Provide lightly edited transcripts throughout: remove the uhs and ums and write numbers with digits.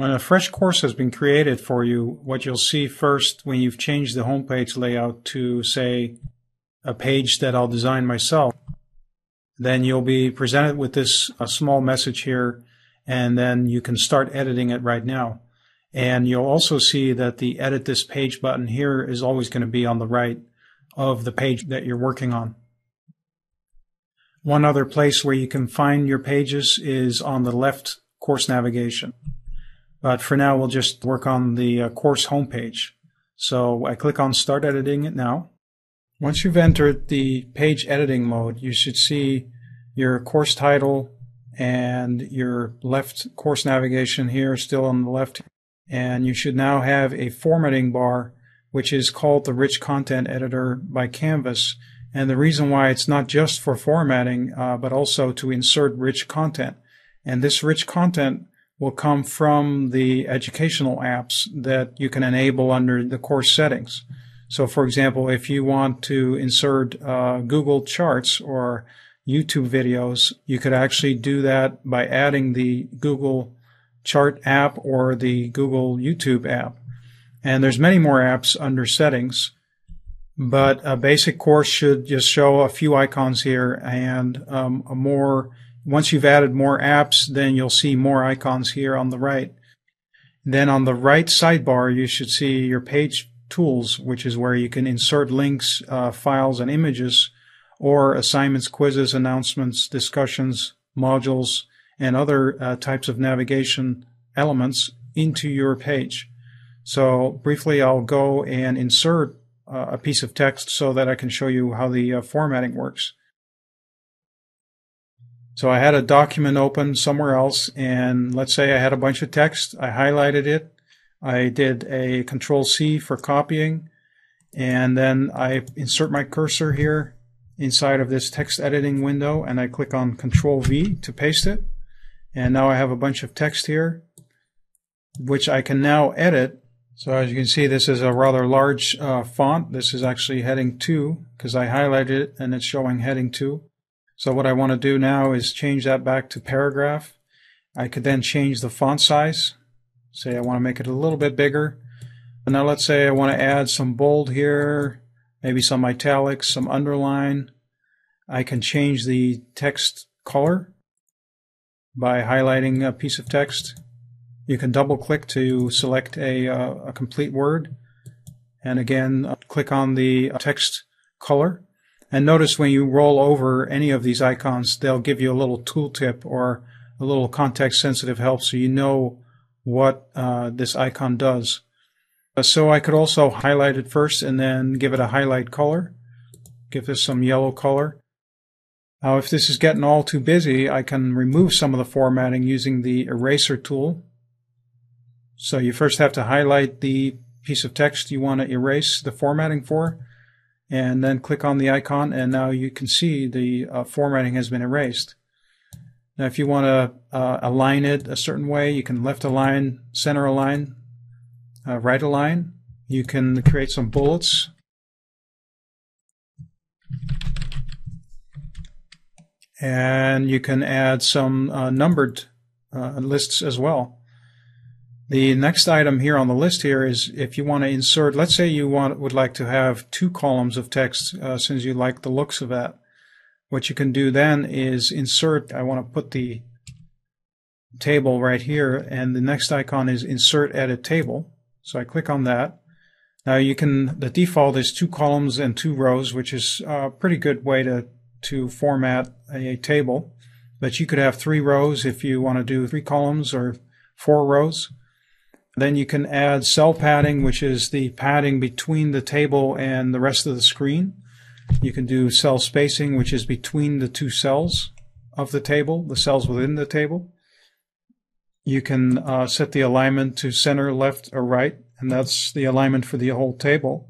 When a fresh course has been created for you, what you'll see first when you've changed the homepage layout to, say, a page that I'll design myself, then you'll be presented with this small message here, and then you can start editing it right now. And you'll also see that the Edit This Page button here is always going to be on the right of the page that you're working on. One other place where you can find your pages is on the left course navigation. But for now, we'll just work on the course homepage. So I click on Start Editing It Now. Once you've entered the page editing mode, you should see your course title and your left course navigation here, still on the left. And you should now have a formatting bar, which is called the Rich Content Editor by Canvas. And the reason why it's not just for formatting, but also to insert rich content. And this rich content will come from the educational apps that you can enable under the course settings. So for example, if you want to insert Google Charts or YouTube videos, you could actually do that by adding the Google Chart app or the Google YouTube app. And there's many more apps under settings, but a basic course should just show a few icons here and once you've added more apps, then you'll see more icons here on the right. Then on the right sidebar, you should see your page tools, which is where you can insert links, files, and images, or assignments, quizzes, announcements, discussions, modules, and other types of navigation elements into your page. So briefly, I'll go and insert a piece of text so that I can show you how the formatting works. So I had a document open somewhere else, and let's say I had a bunch of text. I highlighted it. I did a Control-C for copying, and then I insert my cursor here inside of this text editing window, and I click on Control-V to paste it. And now I have a bunch of text here, which I can now edit. So as you can see, this is a rather large font. This is actually heading 2 because I highlighted it, and it's showing heading 2. So what I want to do now is change that back to paragraph. I could then change the font size. Say I want to make it a little bit bigger. And now let's say I want to add some bold here, maybe some italics, some underline. I can change the text color by highlighting a piece of text. You can double click to select a complete word. And again, click on the text color. And notice when you roll over any of these icons, they'll give you a little tooltip or a little context-sensitive help so you know what this icon does. So I could also highlight it first and then give it a highlight color. Give this some yellow color. Now if this is getting all too busy, I can remove some of the formatting using the eraser tool. So you first have to highlight the piece of text you want to erase the formatting for, and then click on the icon, and now you can see the formatting has been erased. Now if you want to align it a certain way, you can left align, center align, right align. You can create some bullets. And you can add some numbered lists as well. The next item here on the list here is if you want to insert, let's say you would like to have 2 columns of text since you like the looks of that. What you can do then is insert, I want to put the table right here, and the next icon is Insert Edit Table. So I click on that. Now you can, the default is 2 columns and 2 rows, which is a pretty good way to format a table. But you could have 3 rows if you want to do 3 columns or 4 rows. Then you can add cell padding, which is the padding between the table and the rest of the screen. You can do cell spacing, which is between the 2 cells of the table, the cells within the table. You can set the alignment to center, left, or right, and that's the alignment for the whole table.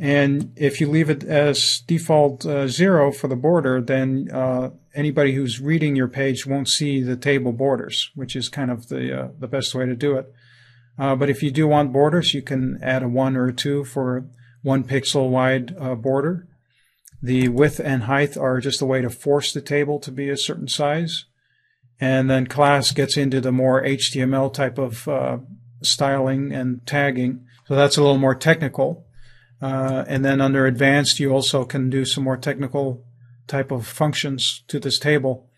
And if you leave it as default 0 for the border, then anybody who's reading your page won't see the table borders, which is kind of the best way to do it. But if you do want borders, you can add a 1 or a 2 for 1 pixel wide border. The width and height are just a way to force the table to be a certain size. And then class gets into the more HTML type of styling and tagging. So that's a little more technical. And then under advanced, you also can do some more technical type of functions to this table.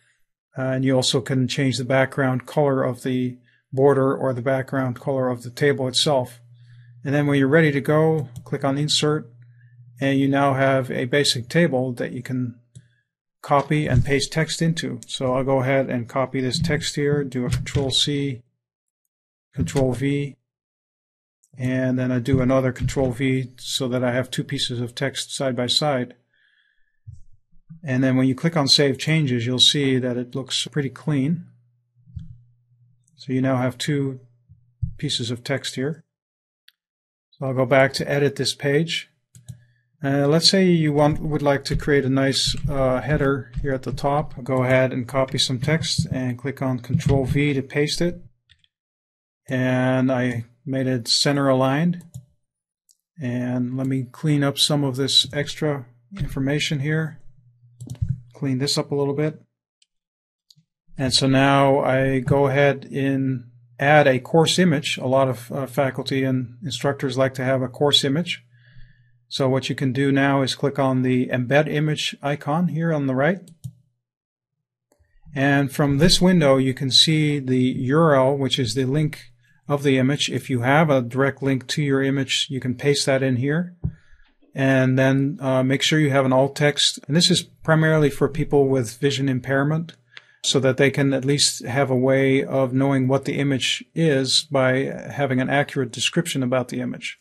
And you also can change the background color of the border or the background color of the table itself. And then when you're ready to go, click on Insert, and you now have a basic table that you can copy and paste text into. So I'll go ahead and copy this text here, do a Control-C, Control-V, and then I do another Control-V so that I have two pieces of text side by side. And then when you click on Save Changes, you'll see that it looks pretty clean. So you now have two pieces of text here. So I'll go back to edit this page. Let's say you would like to create a nice header here at the top. I'll go ahead and copy some text and click on Control V to paste it. And I made it center aligned. And let me clean up some of this extra information here. Clean this up a little bit. And so now I go ahead and add a course image. A lot of faculty and instructors like to have a course image. So what you can do now is click on the embed image icon here on the right. And from this window, you can see the URL, which is the link of the image. If you have a direct link to your image, you can paste that in here. And then make sure you have an alt text. And this is primarily for people with vision impairment, so that they can at least have a way of knowing what the image is by having an accurate description about the image.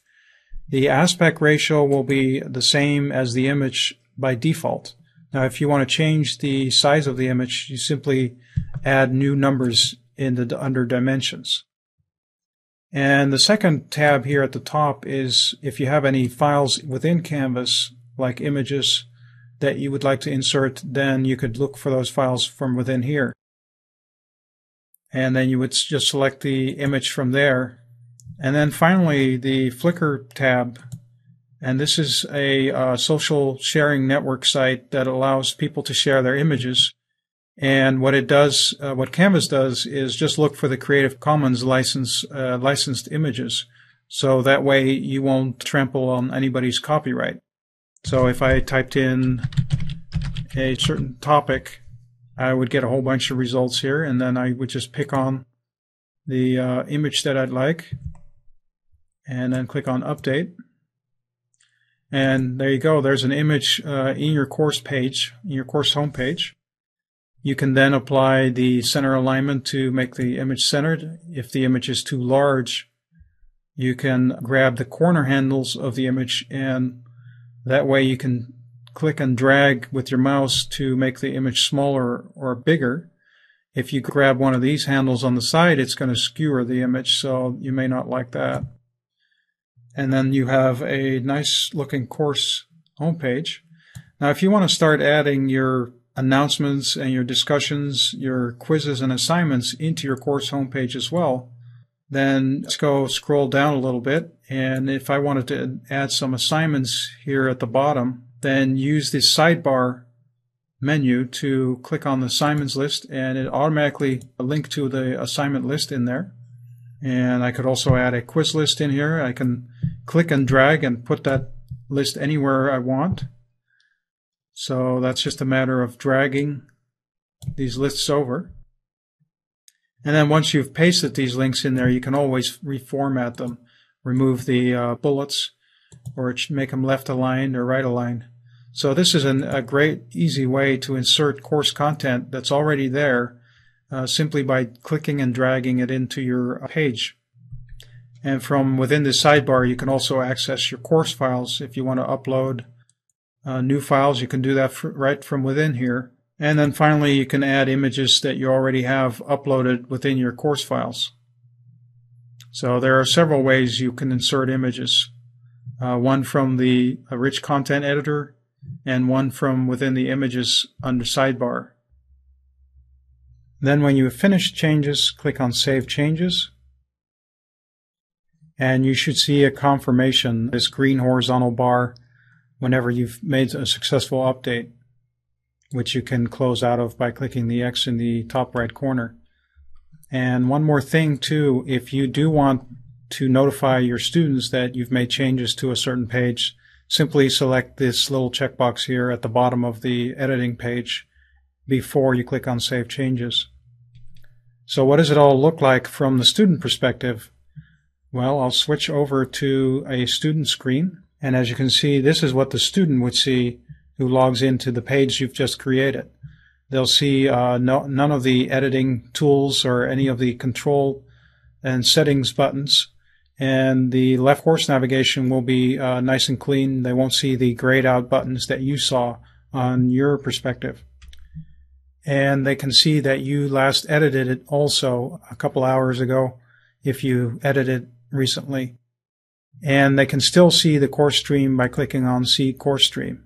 The aspect ratio will be the same as the image by default. Now, if you want to change the size of the image, you simply add new numbers in the under dimensions. And the second tab here at the top is if you have any files within Canvas, like images, that you would like to insert, then you could look for those files from within here. And then you would just select the image from there. And then finally, the Flickr tab. And this is a social sharing network site that allows people to share their images. And what it does, what Canvas does, is just look for the Creative Commons license, licensed images. So that way you won't trample on anybody's copyright. So if I typed in a certain topic, I would get a whole bunch of results here. And then I would just pick on the image that I'd like, and then click on Update. And there you go. There's an image in your course page, in your course homepage. You can then apply the center alignment to make the image centered. If the image is too large, you can grab the corner handles of the image, and that way you can click and drag with your mouse to make the image smaller or bigger. If you grab one of these handles on the side, it's going to skewer the image, so you may not like that. And then you have a nice looking course homepage. Now, if you want to start adding your announcements and your discussions, your quizzes and assignments into your course homepage as well, then let's go scroll down a little bit. And if I wanted to add some assignments here at the bottom, then use this sidebar menu to click on the assignments list, and it automatically links to the assignment list in there. And I could also add a quiz list in here. I can click and drag and put that list anywhere I want. So that's just a matter of dragging these lists over. And then once you've pasted these links in there, you can always reformat them. Remove the bullets, or make them left aligned or right aligned. So this is a great, easy way to insert course content that's already there simply by clicking and dragging it into your page. And from within the sidebar, you can also access your course files. If you want to upload new files, you can do that right from within here. And then finally, you can add images that you already have uploaded within your course files. So there are several ways you can insert images. One from the Rich Content Editor, and one from within the images under sidebar. Then when you have finished changes, click on Save Changes. And you should see a confirmation, this green horizontal bar, whenever you've made a successful update. which you can close out of by clicking the X in the top right corner. And one more thing too, if you do want to notify your students that you've made changes to a certain page, simply select this little checkbox here at the bottom of the editing page before you click on Save Changes. So what does it all look like from the student perspective? Well, I'll switch over to a student screen, and as you can see, this is what the student would see who logs into the page you've just created. They'll see none of the editing tools or any of the control and settings buttons, and the left course navigation will be nice and clean. They won't see the grayed out buttons that you saw on your perspective. And they can see that you last edited it also a couple hours ago if you edited recently. And they can still see the course stream by clicking on See Course Stream.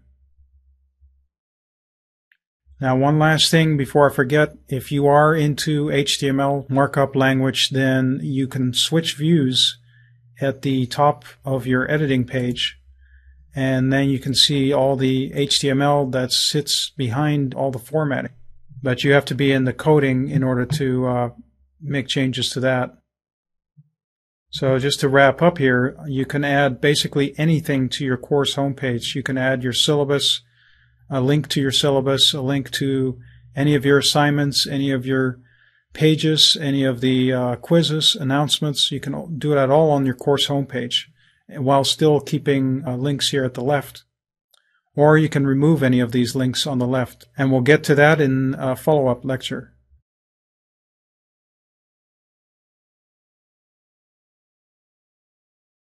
Now, one last thing before I forget, if you are into HTML markup language, then you can switch views at the top of your editing page, and then you can see all the HTML that sits behind all the formatting. But you have to be in the coding in order to make changes to that. So just to wrap up here, you can add basically anything to your course homepage. You can add your syllabus, a link to your syllabus, a link to any of your assignments, any of your pages, any of the quizzes, announcements. You can do that all on your course homepage while still keeping links here at the left. Or you can remove any of these links on the left, and we'll get to that in a follow-up lecture.